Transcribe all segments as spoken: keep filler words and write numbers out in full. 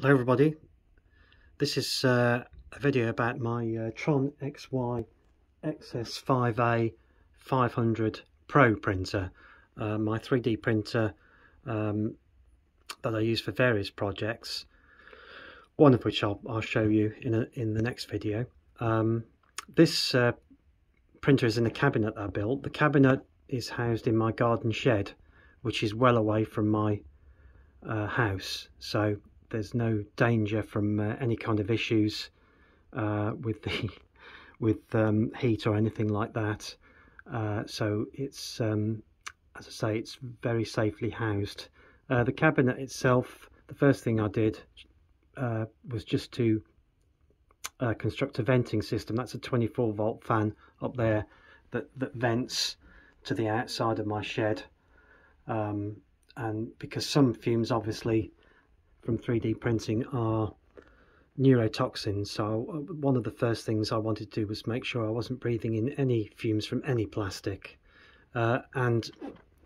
Hello everybody, this is uh, a video about my uh, Tron X Y X S five A five hundred Pro printer, uh, my three D printer um, that I use for various projects, one of which I'll, I'll show you in, a, in the next video. Um, this uh, printer is in a cabinet that I built. The cabinet is housed in my garden shed, which is well away from my uh, house, so there's no danger from uh, any kind of issues uh, with the with um, heat or anything like that. Uh, so it's, um, as I say, it's very safely housed. Uh, the cabinet itself, the first thing I did uh, was just to uh, construct a venting system. That's a twenty-four volt fan up there that, that vents to the outside of my shed. Um, and because some fumes, obviously, from three D printing are neurotoxins, so one of the first things I wanted to do was make sure I wasn't breathing in any fumes from any plastic. Uh, and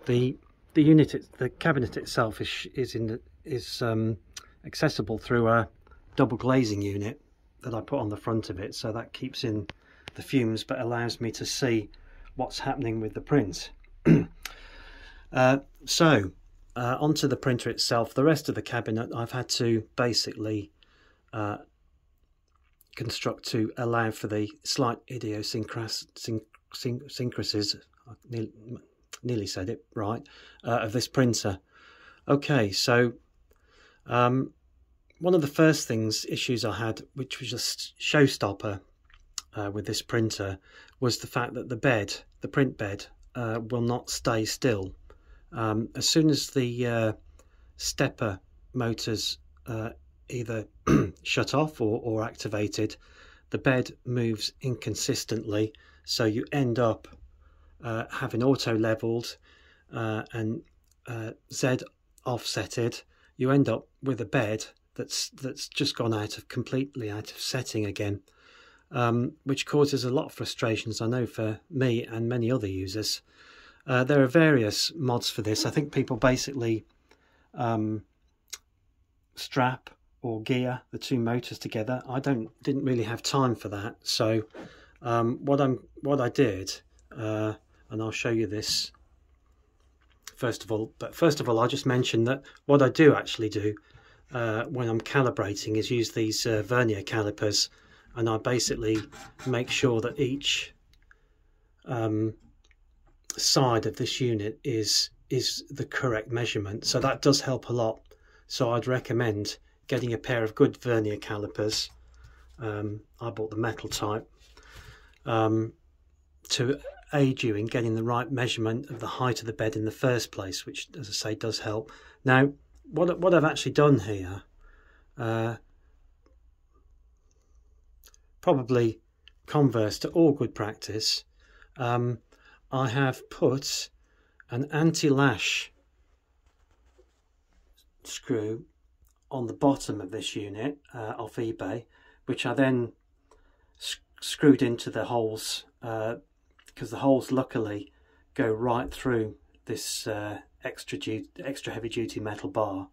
the the unit, the cabinet itself, is is in the, is um, accessible through a double glazing unit that I put on the front of it, so that keeps in the fumes but allows me to see what's happening with the print. uh, so. Uh, onto the printer itself. The rest of the cabinet I've had to basically uh, construct to allow for the slight idiosyncras syncrasies, I nearly, nearly said it right, uh, of this printer. Okay, so um, one of the first things issues I had, which was a showstopper uh, with this printer, was the fact that the bed, the print bed, uh, will not stay still. Um, as soon as the uh, stepper motors uh, either shut off or, or activated, the bed moves inconsistently, so you end up uh, having auto leveled uh, and uh, Z offsetted. You end up with a bed that's that's just gone out of completely out of setting again, um, which causes a lot of frustrations, I know, for me and many other users. Uh, there are various mods for this. I think people basically um, strap or gear the two motors together. I don't didn't really have time for that, so um, what I'm what I did, uh, and I'll show you this first of all. But first of all, I'll just mention that what I do actually do uh, when I'm calibrating is use these uh, vernier calipers, and I basically make sure that each um, side of this unit is is the correct measurement, so that does help a lot. So I'd recommend getting a pair of good vernier calipers. um, I bought the metal type um, to aid you in getting the right measurement of the height of the bed in the first place, which, as I say, does help. Now what, what I've actually done here, uh, probably converse to all good practice, um, I have put an anti-lash screw on the bottom of this unit uh, off eBay, which I then sc screwed into the holes, because uh, the holes luckily go right through this uh, extra, extra heavy duty metal bar.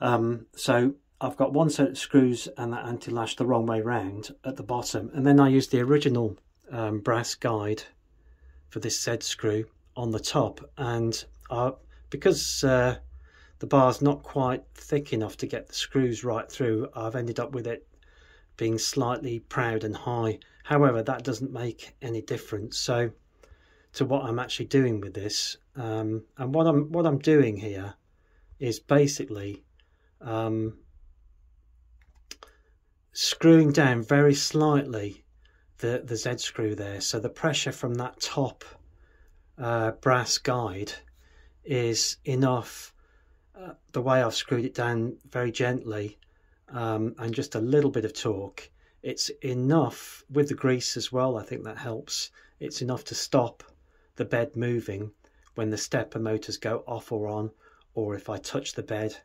Um, so I've got one set of screws and that anti-lash the wrong way round at the bottom, and then I used the original um, brass guide for this Z screw on the top, and uh, because uh, the bar's not quite thick enough to get the screws right through, I've ended up with it being slightly proud and high. However, that doesn't make any difference so to what I'm actually doing with this. Um, and what I'm what I'm doing here is basically um, screwing down very slightly The, the Z screw there, so the pressure from that top uh, brass guide is enough. Uh, the way I've screwed it down very gently, um, and just a little bit of torque, it's enough with the grease as well, I think that helps. It's enough to stop the bed moving when the stepper motors go off or on, or if I touch the bed,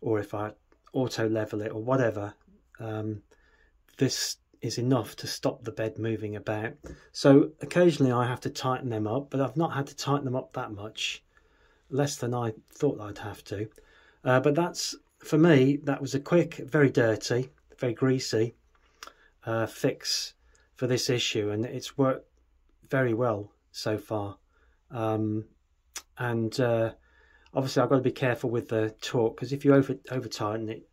or if I auto level it, or whatever. Um, this is enough to stop the bed moving about. So occasionally I have to tighten them up, but I've not had to tighten them up that much, less than I thought I'd have to. Uh, but that's for me, that was a quick, very dirty, very greasy uh, fix for this issue, and it's worked very well so far. Um, and uh, obviously, I've got to be careful with the torque, because if you over over tighten it,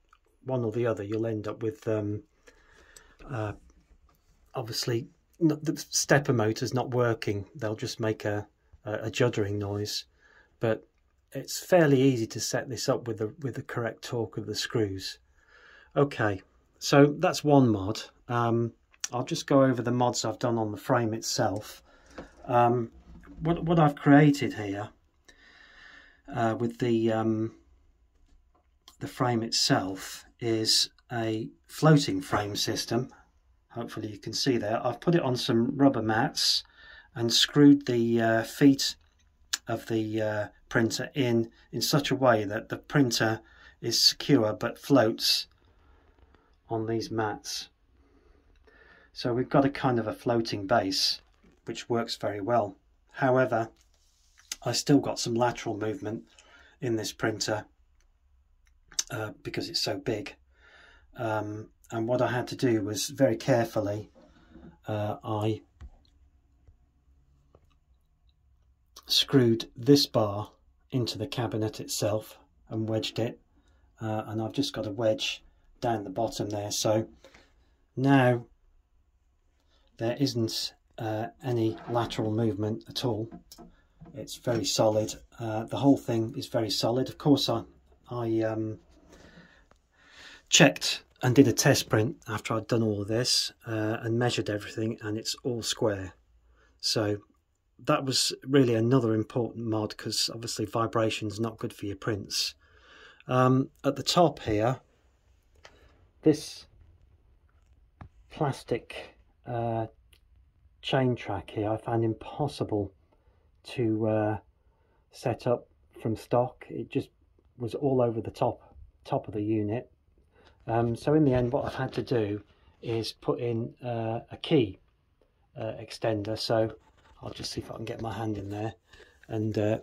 one or the other, you'll end up with um, uh, obviously not, the stepper motor's not working. They'll just make a, a, a juddering noise. But it's fairly easy to set this up with the with the correct torque of the screws. Okay, so that's one mod. Um, I'll just go over the mods I've done on the frame itself. Um, what what I've created here uh, with the um, the frame itself is a floating frame system. Hopefully you can see there. I've put it on some rubber mats and screwed the uh, feet of the uh, printer in in such a way that the printer is secure but floats on these mats. So we've got a kind of a floating base, which works very well. However, I still got some lateral movement in this printer uh, because it's so big, um, and what I had to do was very carefully uh, I screwed this bar into the cabinet itself and wedged it, uh, and I've just got a wedge down the bottom there, so now there isn't uh, any lateral movement at all. It's very solid. Uh, the whole thing is very solid. Of course, I, I um, checked and did a test print after I'd done all of this uh, and measured everything, and it's all square. So that was really another important mod, because obviously vibration's not good for your prints. Um, at the top here, this plastic uh, chain track here I found impossible to uh, set up from stock. It just was all over the top top of the unit. Um, so in the end, what I've had to do is put in uh, a key uh, extender. So I'll just see if I can get my hand in there, and uh,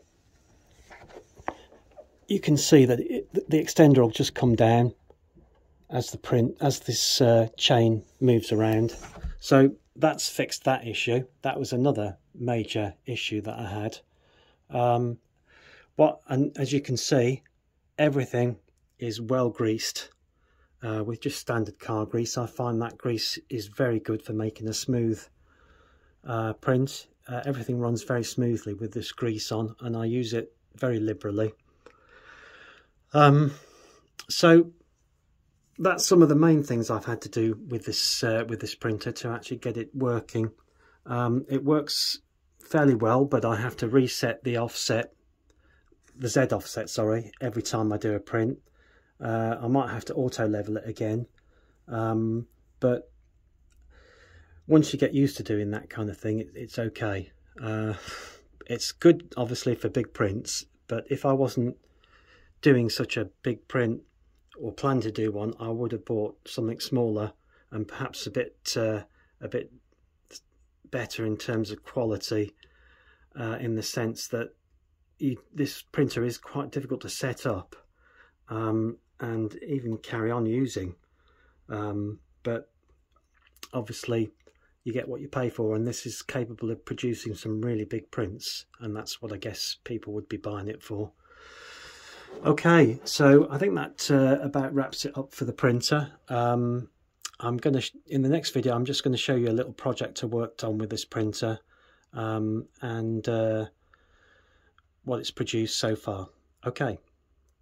you can see that it, the extender will just come down as the print, as this uh, chain moves around. So that's fixed that issue. That was another major issue that I had. Um, what and as you can see, everything is well greased uh, with just standard car grease. I find that grease is very good for making a smooth uh, print. Uh, everything runs very smoothly with this grease on, and I use it very liberally. Um, so that's some of the main things I've had to do with this uh, with this printer to actually get it working. Um, it works fairly well, but I have to reset the offset, the Z offset, sorry, every time I do a print. Uh, I might have to auto level it again, um, but once you get used to doing that kind of thing, it, it's okay. Uh, it's good, obviously, for big prints, but if I wasn't doing such a big print or plan to do one, I would have bought something smaller and perhaps a bit uh, a bit better in terms of quality, uh, in the sense that you, this printer is quite difficult to set up um, and even carry on using. Um, but obviously, you get what you pay for, and this is capable of producing some really big prints, and that's what I guess people would be buying it for. Okay, so I think that uh, about wraps it up for the printer. Um, I'm going to, in the next video, I'm just going to show you a little project I worked on with this printer um, and uh, what it's produced so far. Okay,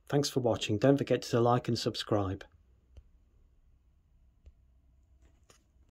thanks for watching. Don't forget to like and subscribe.